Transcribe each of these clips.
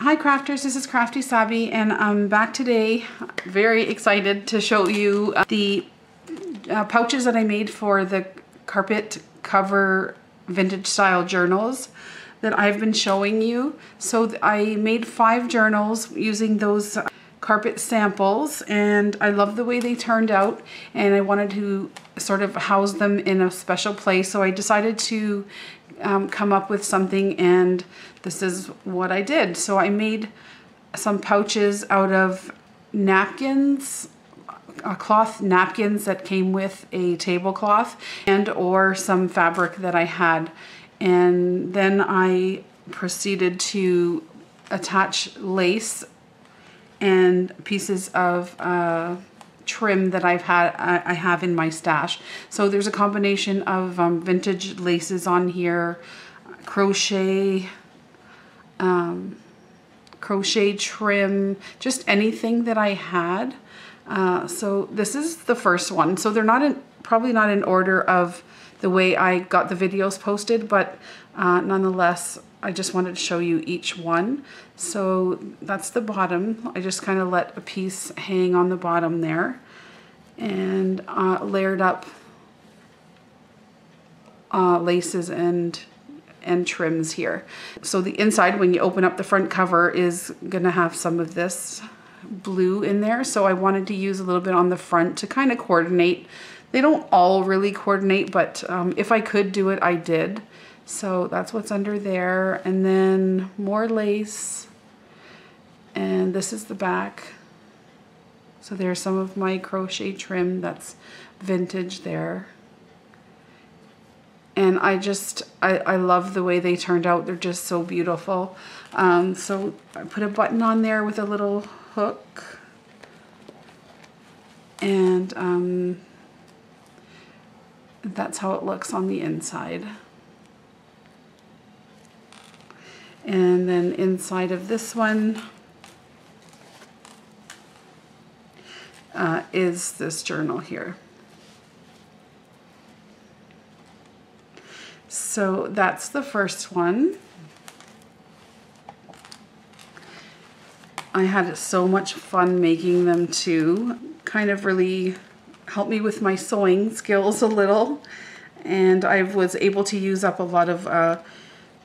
Hi crafters, this is Crafty Sabby and I'm back today. Very excited to show you the pouches that I made for the carpet cover vintage style journals that I've been showing you. So I made 5 journals using those carpet samples and I love the way they turned out, and I wanted to sort of house them in a special place, so I decided to come up with something, and this is what I did. So I made some pouches out of napkins, cloth napkins that came with a tablecloth and or some fabric that I had, and then I proceeded to attach lace and pieces of trim that I have in my stash. So there's a combination of vintage laces on here, crochet trim, just anything that I had. So this is the first one. So they're not in, probably not in order of the way I got the videos posted, but nonetheless, I just wanted to show you each one. So that's the bottom. I just kind of let a piece hang on the bottom there and layered up laces and trims here. So the inside, when you open up the front cover, is gonna have some of this blue in there. So I wanted to use a little bit on the front to kind of coordinate. They don't all really coordinate, but if I could do it, I did. So that's what's under there, and then more lace, and this is the back. So there's some of my crochet trim that's vintage there, and I love the way they turned out. They're just so beautiful. So I put a button on there with a little hook, and that's how it looks on the inside. And then inside of this one is this journal here. So that's the first one. I had so much fun making them too. Kind of really helped me with my sewing skills a little, and I was able to use up a lot of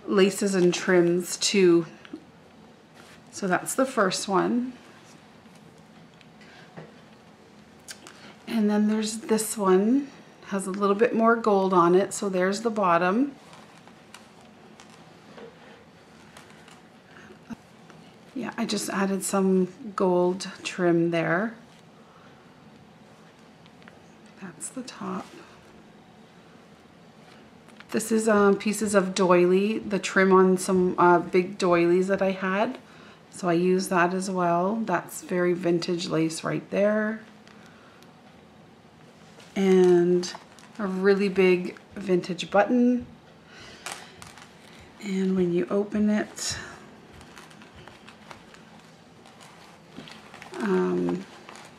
laces and trims too. So that's the first one. And then there's this one, has a little bit more gold on it. So there's the bottom. Yeah, I just added some gold trim there. That's the top. This is pieces of doily, the trim on some big doilies that I had. So I used that as well. That's very vintage lace right there. And a really big vintage button. And when you open it,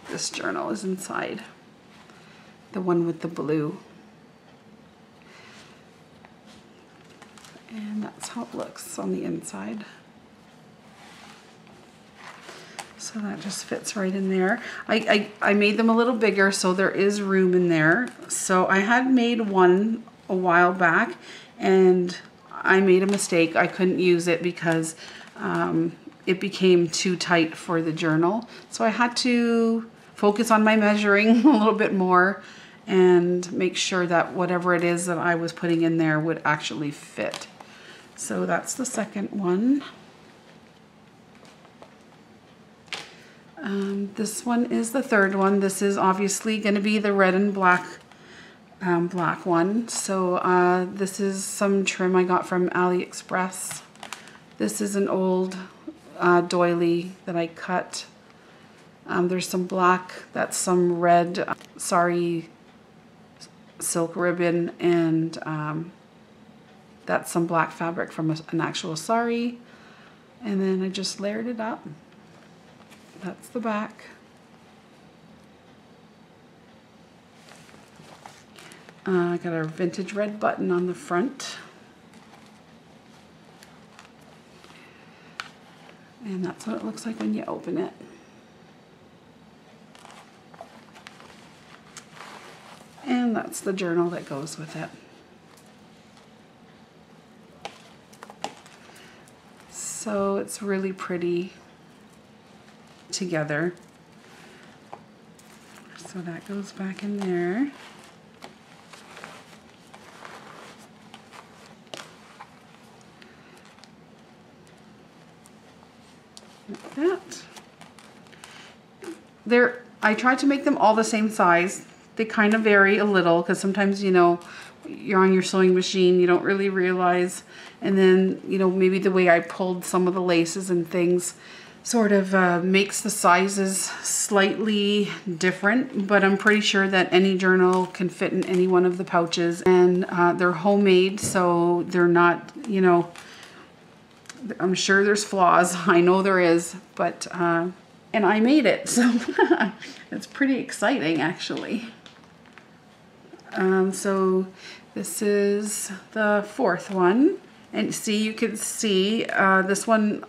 this journal is inside. The one with the blue. And that's how it looks on the inside. So that just fits right in there. I made them a little bigger, so there is room in there. So I had made one a while back, and I made a mistake. I couldn't use it because it became too tight for the journal. So I had to focus on my measuring a little bit more and make sure that whatever it is that I was putting in there would actually fit. So that's the second one. This one is the third one. This is obviously going to be the red and black one. So this is some trim I got from AliExpress. This is an old doily that I cut. There's some black, that's some red sari silk ribbon, and that's some black fabric from an actual sari. And then I just layered it up. That's the back. I got a vintage red button on the front. And that's what it looks like when you open it. And that's the journal that goes with it. So it's really pretty together. So that goes back in there. Like that. I tried to make them all the same size. They kind of vary a little because sometimes, you know, you're on your sewing machine, you don't really realize. And then, you know, maybe the way I pulled some of the laces and things sort of makes the sizes slightly different, but I'm pretty sure that any journal can fit in any one of the pouches, and they're homemade, so they're not, you know, I'm sure there's flaws. I know there is, but, and I made it, so it's pretty exciting actually. So this is the fourth one, and see, you can see this one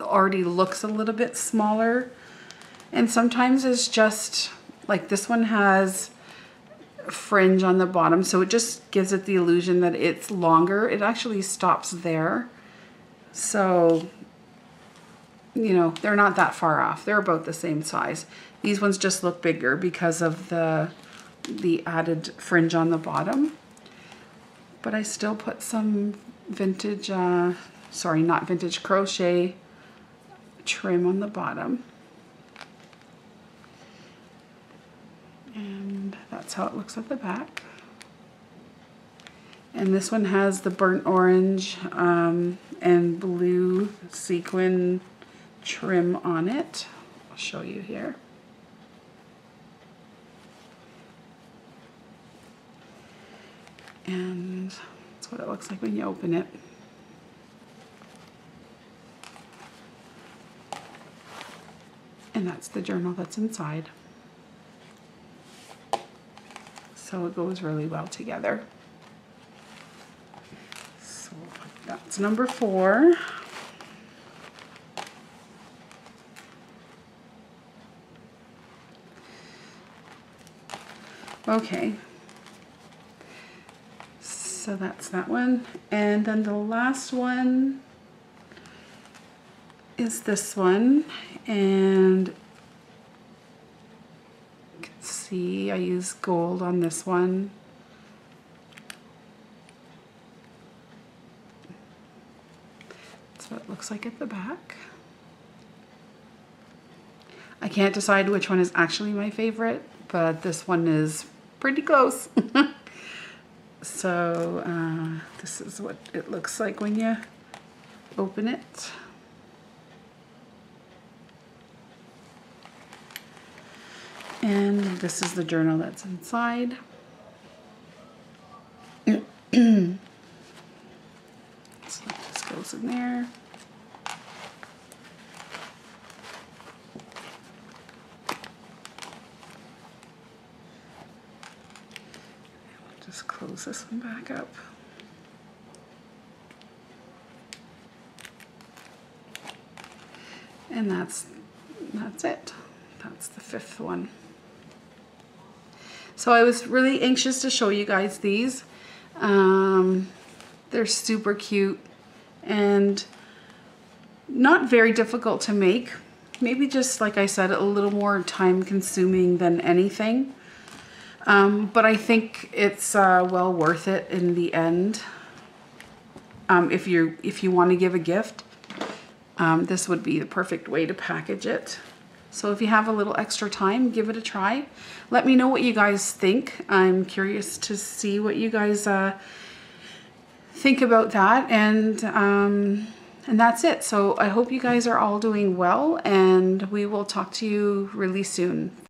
already looks a little bit smaller, and sometimes it's just like this one has fringe on the bottom, so it just gives it the illusion that it's longer. It actually stops there, so you know, they're not that far off. They're about the same size. These ones just look bigger because of the added fringe on the bottom, but I still put some vintage sorry, not vintage, crochet trim on the bottom, and that's how it looks at the back. And this one has the burnt orange and blue sequin trim on it. I'll show you here. And that's what it looks like when you open it. And that's the journal that's inside. So it goes really well together. So that's number 4. Okay. So that's that one. And then the last one is this one, and you can see I use gold on this one. That's what it looks like at the back. I can't decide which one is actually my favorite, but this one is pretty close. So this is what it looks like when you open it. And this is the journal that's inside. So this goes in there. I'll just close this one back up. And that's it. That's the 5th one. So I was really anxious to show you guys these. They're super cute and not very difficult to make. Maybe just, like I said, a little more time consuming than anything. But I think it's well worth it in the end. If you want to give a gift, this would be the perfect way to package it. So if you have a little extra time, give it a try. Let me know what you guys think. I'm curious to see what you guys think about that. And that's it. So I hope you guys are all doing well, and we will talk to you really soon.